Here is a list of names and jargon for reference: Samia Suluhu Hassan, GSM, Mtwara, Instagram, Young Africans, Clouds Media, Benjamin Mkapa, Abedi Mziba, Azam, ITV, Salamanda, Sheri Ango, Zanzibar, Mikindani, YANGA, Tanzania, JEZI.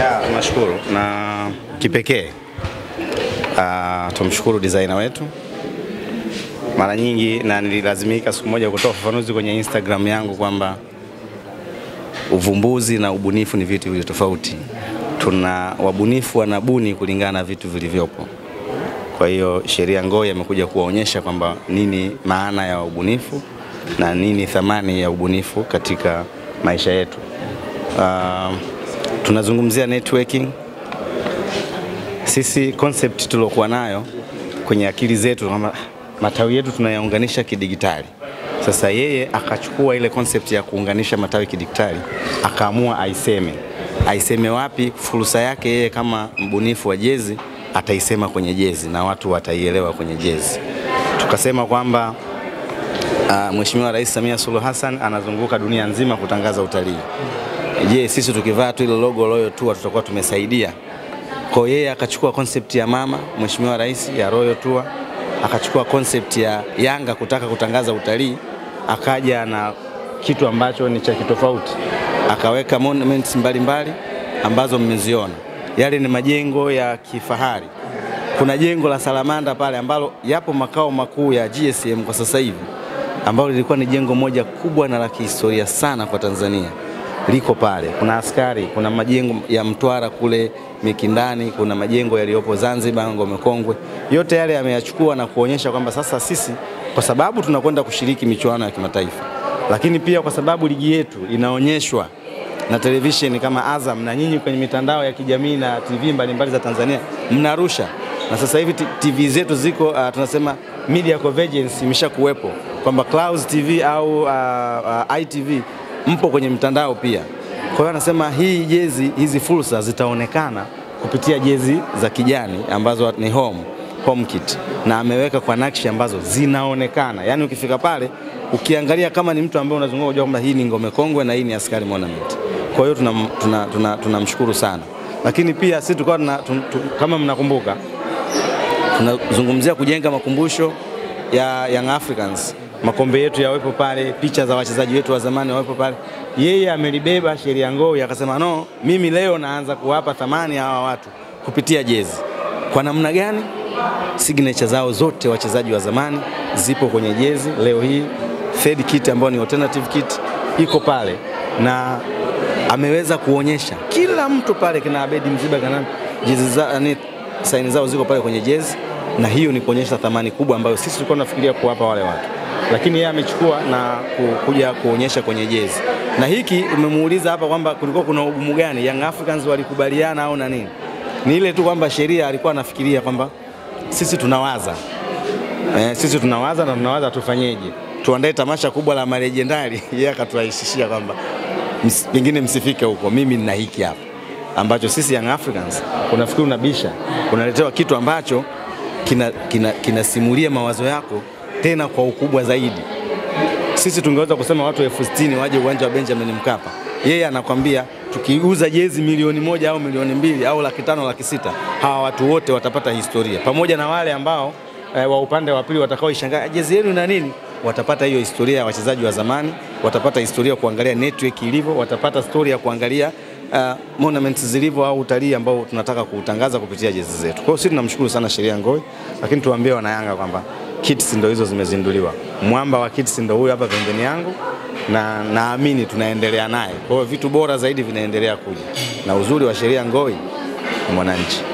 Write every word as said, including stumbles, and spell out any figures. Ya, nashukuru na kipekee uh, tumshukuru designer wetu. Mara nyingi na nililazimika siku moja kutoa ufafanuzi kwenye Instagram yangu kwamba uvumbuzi na ubunifu ni vitu vile tofauti. Tuna wabunifu wanabuni kulingana na vitu vilivyopo. Kwa hiyo Sheri Ango amekuja kuwaonyesha kwamba nini maana ya ubunifu na nini thamani ya ubunifu katika maisha yetu. Uh, tunazungumzia networking. Sisi concept tulokuwa nayo kwenye akili zetu kama matawi yetu tunayaunganisha kidigitali. Sasa yeye akachukua ile concept ya kuunganisha matawi kidigitali, akaamua aiseme. Aiseme wapi? Fursa yake yeye kama mbunifu wa jezi ataisema kwenye jezi na watu wataielewa kwenye jezi. Tukasema kwamba uh, Mheshimiwa Rais Samia Suluhu Hassan anazunguka dunia nzima kutangaza utalii. Je, sisi tukivaa tu ile logo Royal Tour tutakuwa tumesaidia? Kwa yeye akachukua concept ya mama Mheshimiwa Rais ya Royal Tour, akachukua concept ya Yanga kutaka kutangaza utalii, akaja na kitu ambacho ni cha kitofauti. Akaweka monuments mbalimbali ambazo mmeziona. Yale ni majengo ya kifahari. Kuna jengo la Salamanda pale ambalo yapo makao makuu ya G S M kwa sasa hivi, ambalo lilikuwa ni jengo moja kubwa na la kihistoria sana kwa Tanzania. Liko pale, kuna askari, kuna majengo ya Mtwara kule Mikindani, kuna majengo yaliyopo Zanzibar, Ngome Kongwe. Yote yale yameyachukua na kuonyesha kwamba sasa sisi, kwa sababu tunakwenda kushiriki michuano ya kimataifa, lakini pia kwa sababu ligi yetu inaonyeshwa na television kama Azam, na nyinyi kwenye mitandao ya kijamii na T V mbalimbali za Tanzania mnarusha, na sasa hivi T V zetu ziko uh, tunasema media convergence imeshakuwepo kwamba Clouds T V au uh, uh, I T V mpo kwenye mtandao pia. Kwa hiyo anasema hii jezi, hizi fursa zitaonekana kupitia jezi za kijani ambazo ni home, home kit, na ameweka kwa nakshi ambazo zinaonekana. Yaani ukifika pale, ukiangalia kama ni mtu ambaye unazunguka unajua kwamba hii ni Ngome Kongwe na hii ni askari monument. Kwa hiyo tunamshukuru tuna, tuna, tuna, tuna sana. Lakini pia sisi tulikuwa tuna, tun, tun, kama mnakumbuka, tunazungumzia kujenga makumbusho ya Young Africans. Makombe yetu yawepo pale, picha za wachezaji wetu wa zamani wawepo pale. Yeye amelibeba Sheri Ango akasema no, mimi leo naanza kuwapa thamani hawa watu kupitia jezi. Kwa namna gani? Signature zao zote wachezaji wa zamani zipo kwenye jezi. Leo hii third kit ambayo ni alternative kit iko pale, na ameweza kuonyesha kila mtu pale, kina Abedi Mziba kana jezi za ni saini zao ziko pale kwenye jezi, na hiyo ni kuonyesha thamani kubwa ambayo sisi tulikuwa tunafikiria kuwapa wale watu, lakini yeye amechukua na kuja kuonyesha kwenye jezi. Na hiki umemuuliza hapa kwamba kulikuwa kuna ugumu gani, Young Africans walikubaliana au na nini? Ni ile tu kwamba sheria alikuwa anafikiria kwamba sisi tunawaza. Eh, sisi tunawaza na tunawaza tufanyeje? Tuandae tamasha kubwa la marejendari. Yeye akaturahisishia kwamba pengine msifike huko, mimi nina hiki hapa ambacho sisi Young Africans unafikiri unabisha, unaletewa kitu ambacho kina kina kinasimulia mawazo yako tena kwa ukubwa zaidi. Sisi tungeweza kusema watu elfu sitini waje uwanja wa Benjamin Mkapa. Yeye anakuambia tukiuza jezi milioni moja au milioni mbili au laki tano laki sita, hawa watu wote watapata historia. Pamoja na wale ambao e, wa upande wa pili watakao ishangaa jezi yenu na nini, watapata hiyo historia ya wachezaji wa zamani, watapata historia kuangalia network ilivyo, watapata story ya kuangalia uh, monuments zilivyo au utalii ambao tunataka kuutangaza kupitia jezi zetu. Kwa hiyo sisi tunamshukuru sana Sheri Ango, lakini tuambie wana Yanga kwamba kits ndio hizo zimezinduliwa. Mwamba wa kits ndio huyu hapa pembeni yangu, na naamini tunaendelea naye. Kwa hiyo vitu bora zaidi vinaendelea kuja. Na uzuri wa Sheri Ango ni mwananchi.